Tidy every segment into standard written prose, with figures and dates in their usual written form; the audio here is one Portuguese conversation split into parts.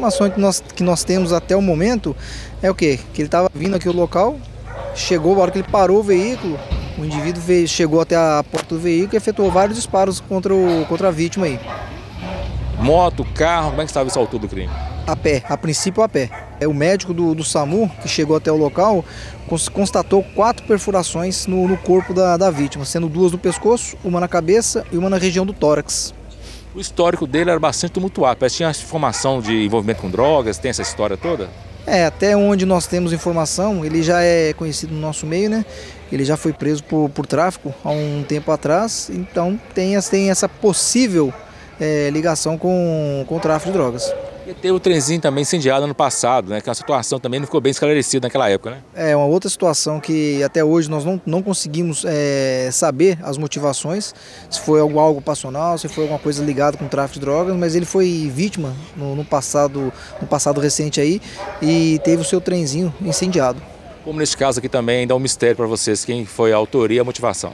informações que nós temos até o momento é o quê? Que ele estava vindo aqui o local, chegou, a hora que ele parou o veículo, o indivíduo veio, chegou até a porta do veículo e efetuou vários disparos contra a vítima aí. Moto, carro, como é que estava isso ao todo do crime? A pé, a princípio a pé. O médico do SAMU, que chegou até o local, constatou 4 perfurações no corpo da vítima, sendo 2 no pescoço, 1 na cabeça e 1 na região do tórax. O histórico dele era bastante tumultuado, parece que tinha informação de envolvimento com drogas, tem essa história toda? É, até onde nós temos informação, ele já é conhecido no nosso meio, né? Ele já foi preso por tráfico há um tempo atrás, então tem essa possível ligação com o tráfico de drogas. E teve o trenzinho também incendiado ano passado, né? Que a situação também não ficou bem esclarecida naquela época, né? É uma outra situação que até hoje nós não conseguimos saber as motivações, se foi algo passional, se foi alguma coisa ligada com o tráfico de drogas, mas ele foi vítima no passado recente aí e teve o seu trenzinho incendiado. Como nesse caso aqui também, ainda é um mistério para vocês quem foi a autoria e a motivação.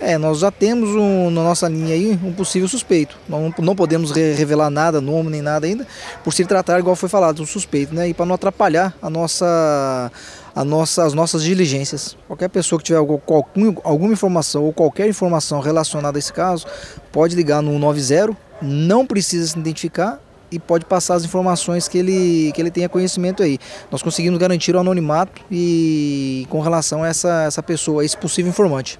É, nós já temos na nossa linha aí um possível suspeito. Não podemos revelar nada, nome nem nada ainda, por se tratar, igual foi falado, um suspeito, né? E para não atrapalhar as nossas diligências. Qualquer pessoa que tiver alguma informação ou qualquer informação relacionada a esse caso, pode ligar no 190, não precisa se identificar e pode passar as informações que ele tenha conhecimento aí. Nós conseguimos garantir o anonimato e com relação a essa pessoa, a esse possível informante.